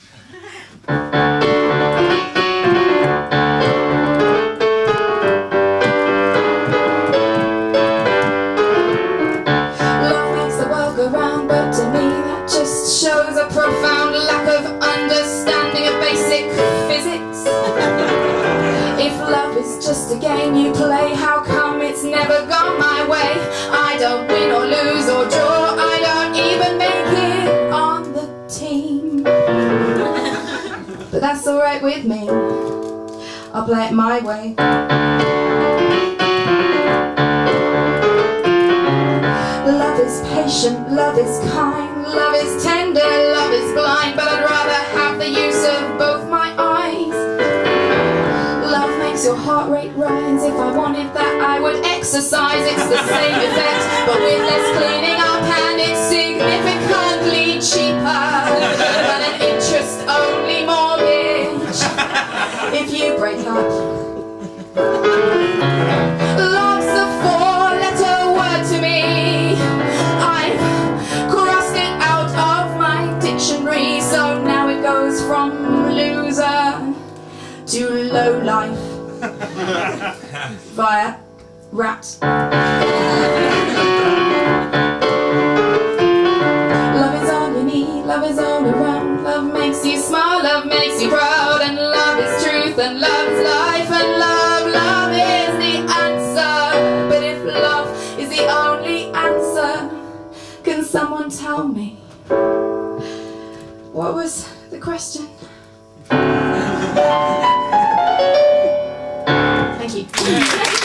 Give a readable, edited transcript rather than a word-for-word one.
Life makes the world go round, but to me that just shows a profound lack of understanding of basic physics. If love is just a game you play, how come it's never gone my way? I don't win or lose or draw, I don't even make it on the team. But that's alright with me, I'll play it my way. Love is patient, love is kind, love is tender, love is blind, but I'd rather have the use of both my eyes. Your heart rate rise. If I wanted that, I would exercise. It's the same effect, but with less cleaning up, and it's significantly cheaper. But an interest-only mortgage if you break up. Love's a four-letter word to me. I've crossed it out of my dictionary, so now it goes from loser to lowlife. Via rat. Love is on your knee, love is all around. Love makes you smile, love makes you proud. And love is truth, and love is life. And love is the answer. But if love is the only answer, can someone tell me what was the question? Thank you.